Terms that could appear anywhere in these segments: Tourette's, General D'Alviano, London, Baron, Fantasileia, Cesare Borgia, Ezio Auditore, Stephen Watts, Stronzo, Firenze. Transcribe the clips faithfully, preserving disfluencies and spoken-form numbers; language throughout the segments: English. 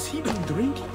Has he been drinking?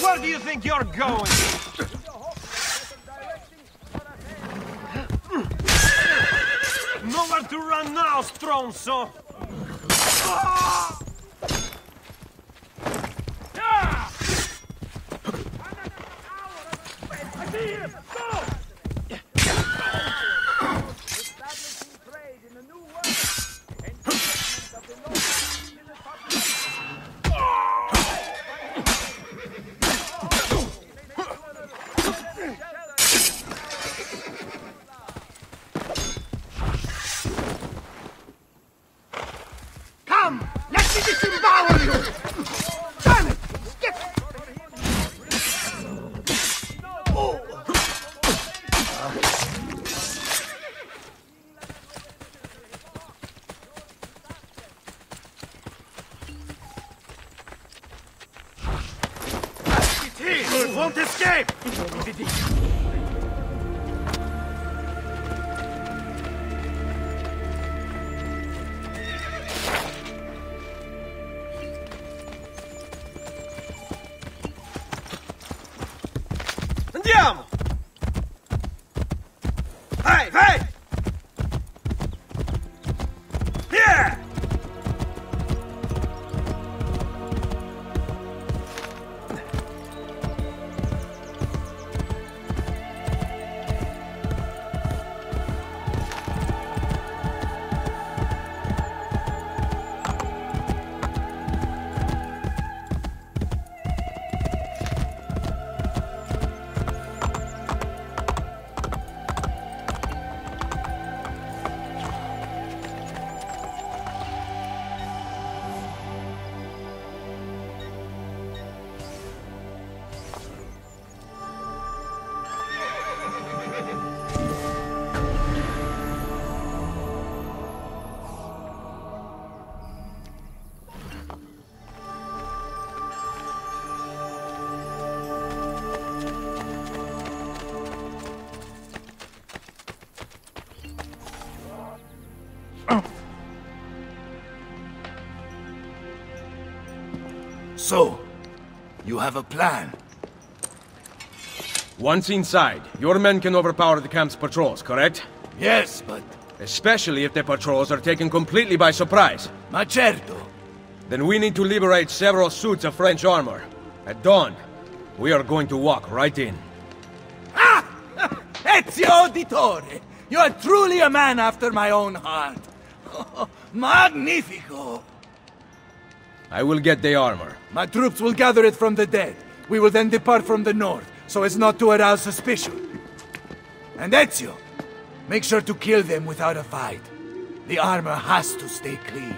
Where do you think you're going? Nowhere to run now, Stronzo! Ah! So, you have a plan? Once inside, your men can overpower the camp's patrols, correct? Yes, but... Especially if the patrols are taken completely by surprise. Ma certo. Then we need to liberate several suits of French armor. At dawn, we are going to walk right in. Ah! Ezio Auditore! You are truly a man after my own heart. Magnifico! I will get the armor. My troops will gather it from the dead. We will then depart from the north, so as not to arouse suspicion. And Ezio, make sure to kill them without a fight. The armor has to stay clean.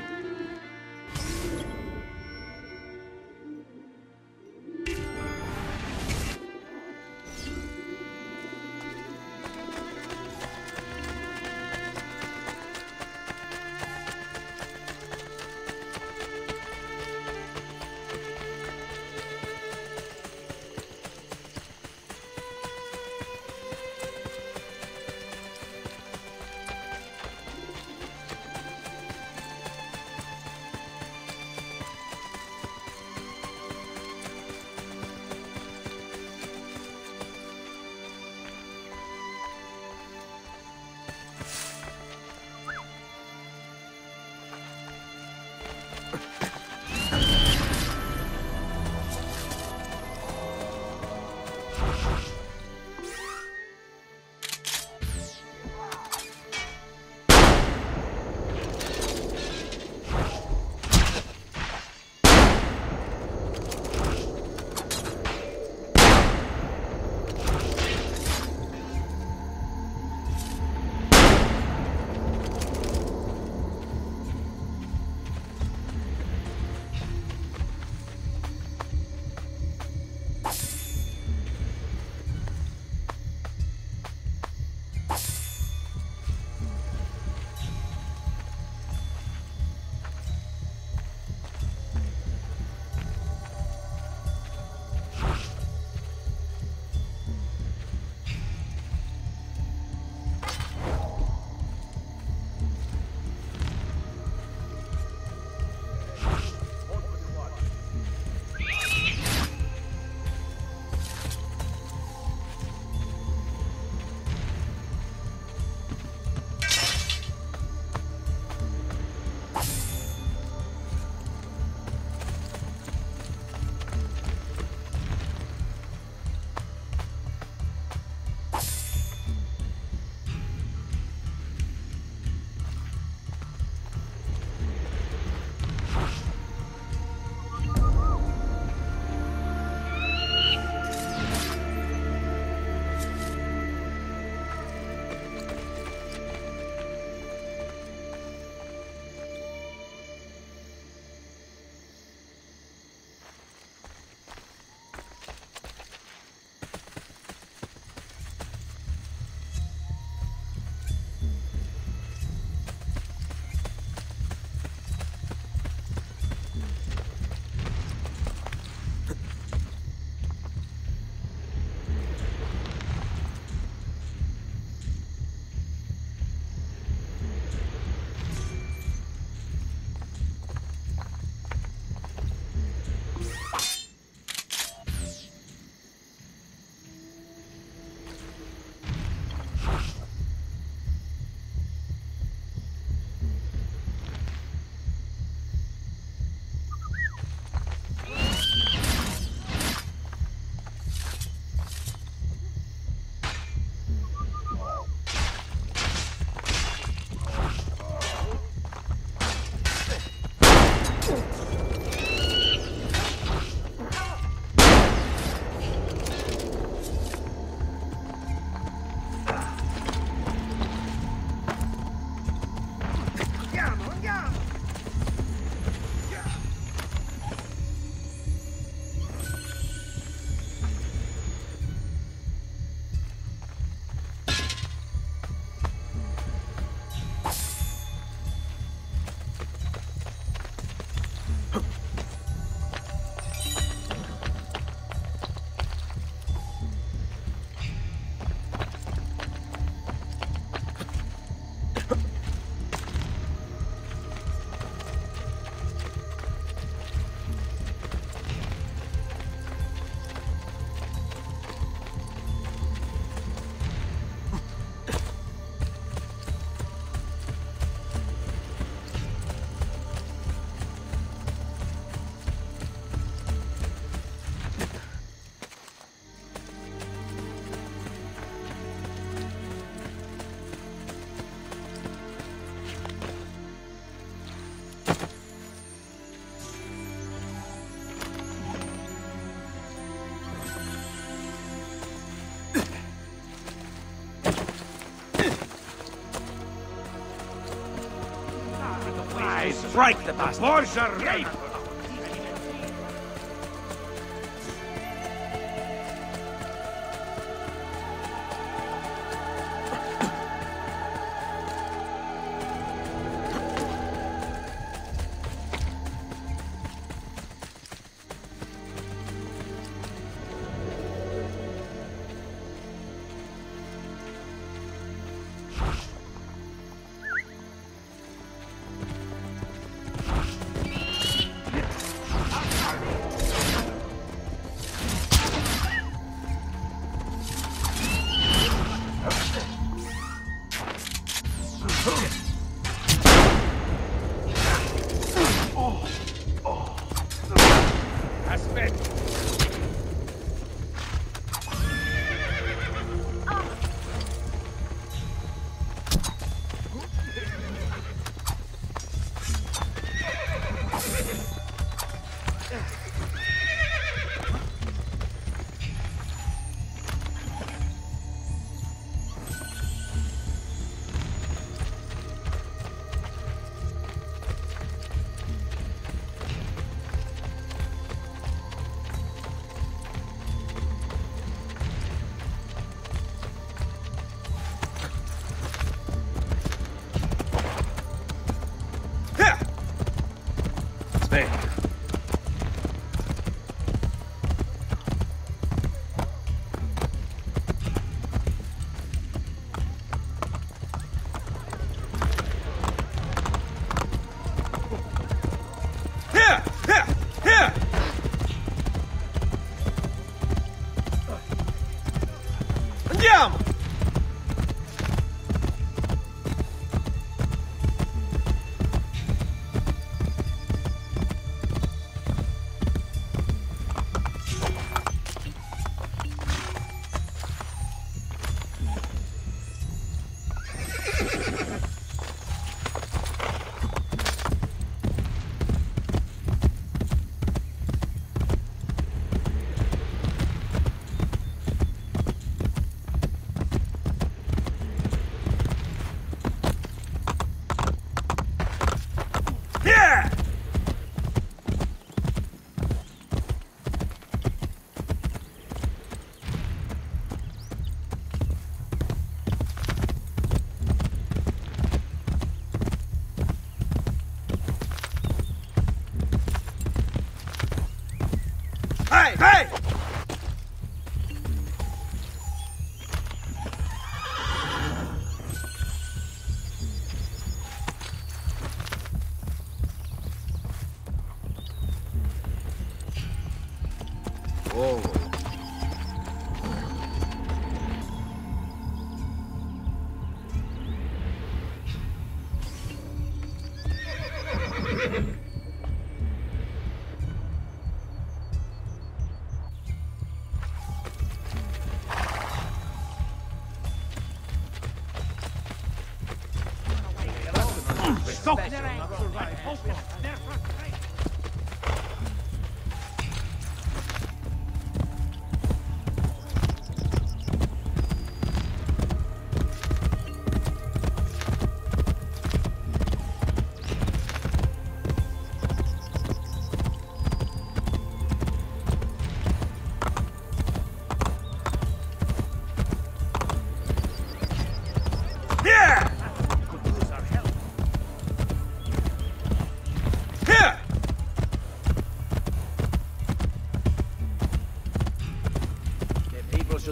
eyes! Strike the bastard! Borgia rape!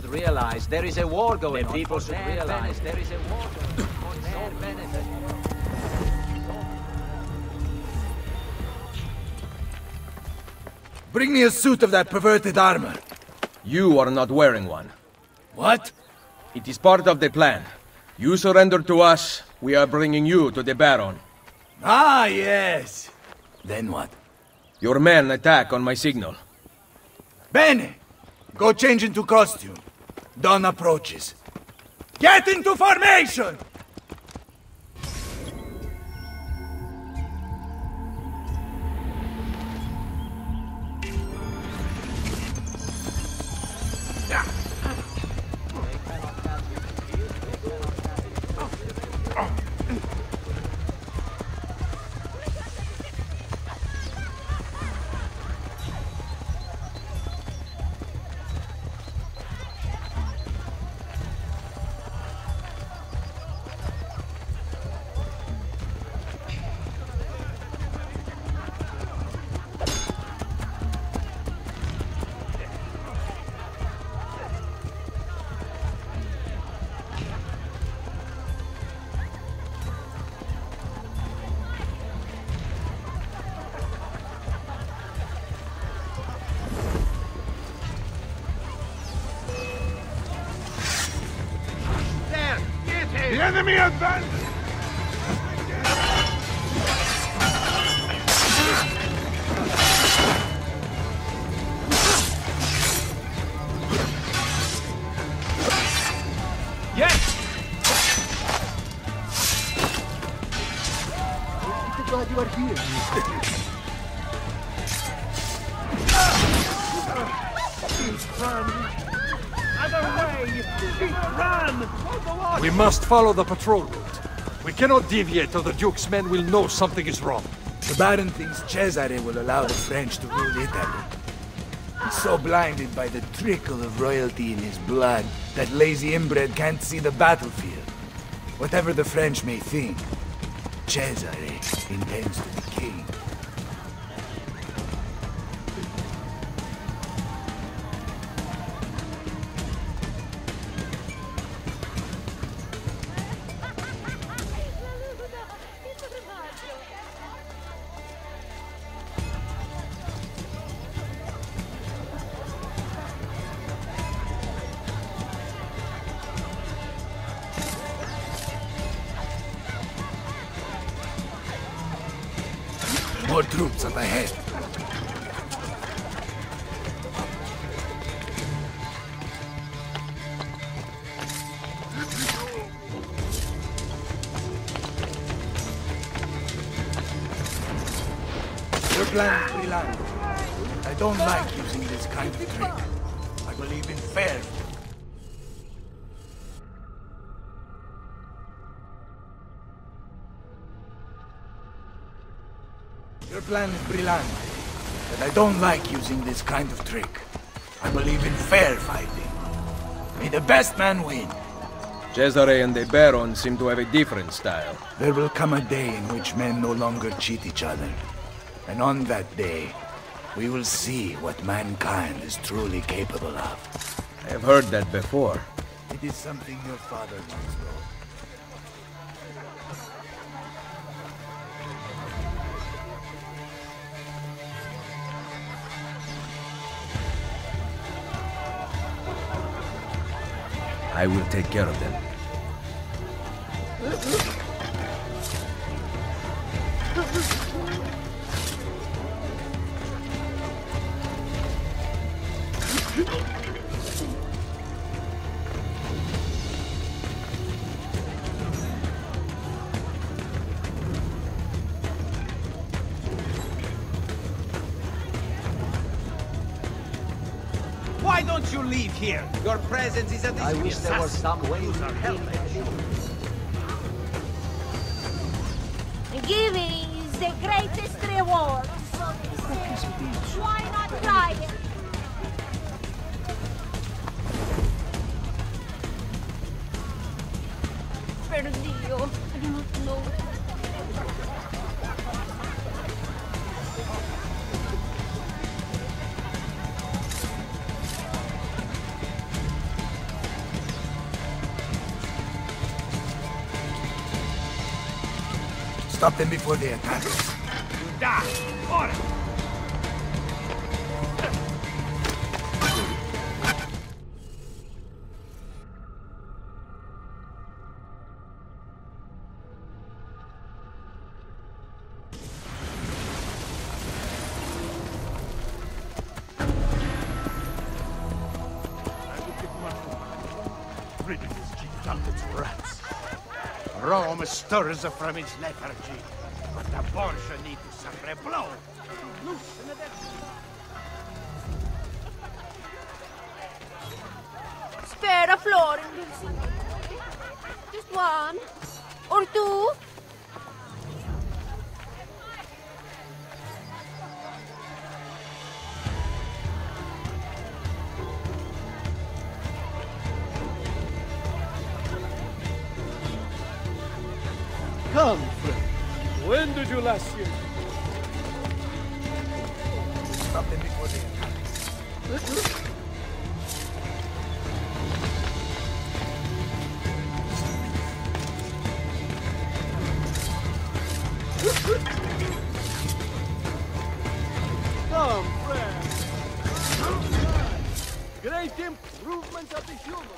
Realize there is a war going on. People should realize there is a war going on. Bring me a suit of that perverted armor. You are not wearing one. What? It is part of the plan. You surrender to us, we are bringing you to the Baron. Ah, yes. Then what? Your men attack on my signal. Bene! Go change into costume. Dawn approaches. Get into formation! The enemy advances! We must follow the patrol route. We cannot deviate or the Duke's men will know something is wrong. The Baron thinks Cesare will allow the French to rule Italy. He's so blinded by the trickle of royalty in his blood that lazy inbred can't see the battlefield. Whatever the French may think, Cesare intends to be king. More troops up ahead. Your plan is reliable. I don't like using this kind of trick. I believe in fair. Your plan is brilliant, but I don't like using this kind of trick. I believe in fair fighting. May the best man win. Cesare and the Baron seem to have a different style. There will come a day in which men no longer cheat each other. And on that day, we will see what mankind is truly capable of. I have heard that before. It is something your father once wrote. I will take care of them. Why don't you leave here? Your presence is a disaster. I wish there was some way to help you. Giving is the greatest reward. So they say, why not try it? Perdio, I do not know. Stop them before they attack us. You die! Order! Rid of this gigantic rats. Rome stirs from its lethargy, but the Borgia need to suffer a blow to loosen the devil. Spare a florin, just one or two. Come, friend. When did you last see it? Stop them before they attack. Come, friend. Great improvement of the humans.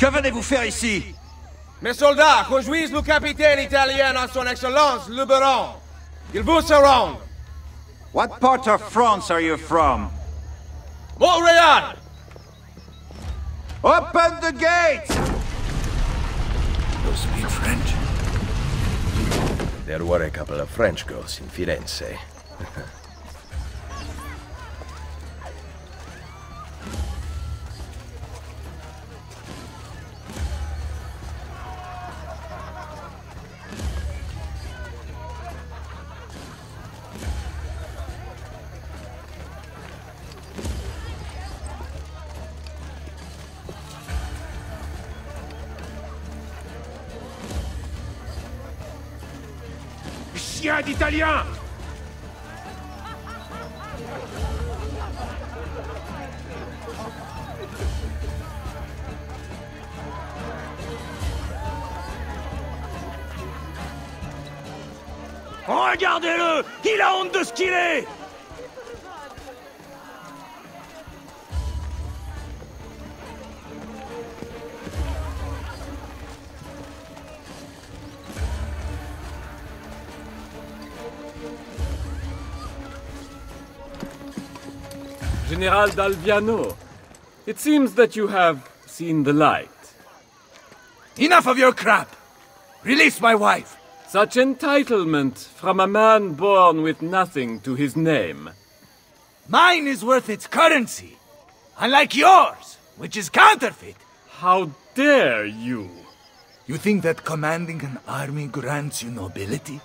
Que venez-vous faire ici? Mes soldats rejoignent le capitaine italien à son excellence, le Baron. Ils vous surroundent. What part of France are you from? Montréal! Open the gates! You speak French? There were a couple of French girls in Firenze. D'Italien. Regardez-le, il a honte de ce qu'il est. General D'Alviano, it seems that you have seen the light. Enough of your crap! Release my wife! Such entitlement from a man born with nothing to his name. Mine is worth its currency, unlike yours, which is counterfeit. How dare you! You think that commanding an army grants you nobility?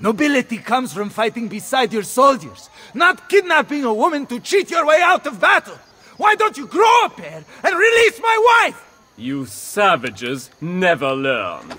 Nobility comes from fighting beside your soldiers, not kidnapping a woman to cheat your way out of battle! Why don't you grow a pair and release my wife?! You savages never learn.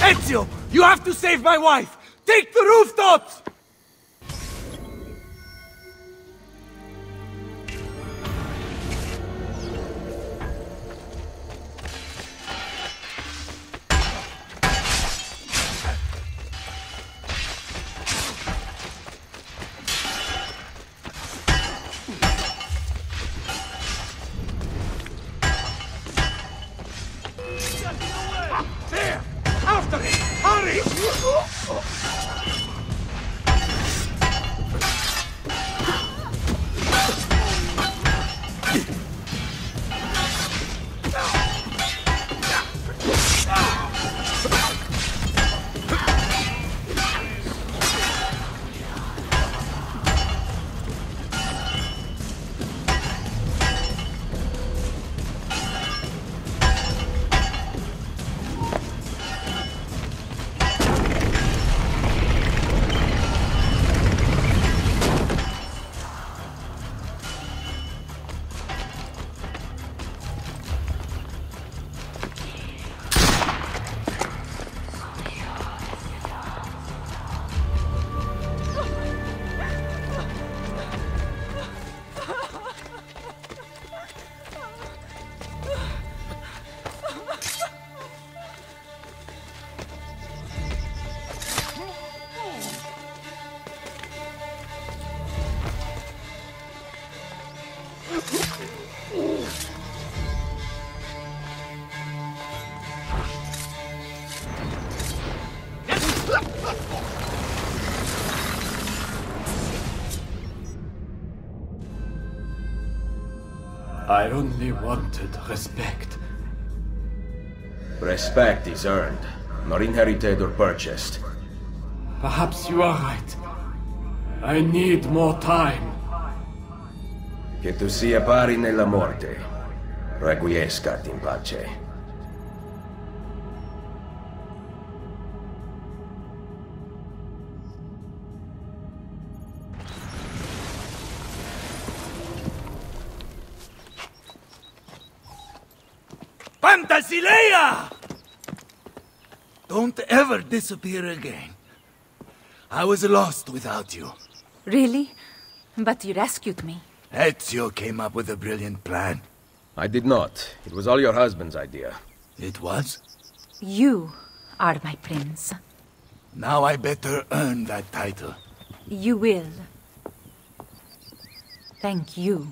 Ezio, you have to save my wife! Take the rooftops! I only wanted respect. Respect is earned, not inherited or purchased. Perhaps you are right. I need more time. Che tu sia pari nella morte. Requiescat in pace. Fantasileia! Don't ever disappear again. I was lost without you. Really? But you rescued me. Ezio came up with a brilliant plan. I did not. It was all your husband's idea. It was? You are my prince. Now I better earn that title. You will. Thank you.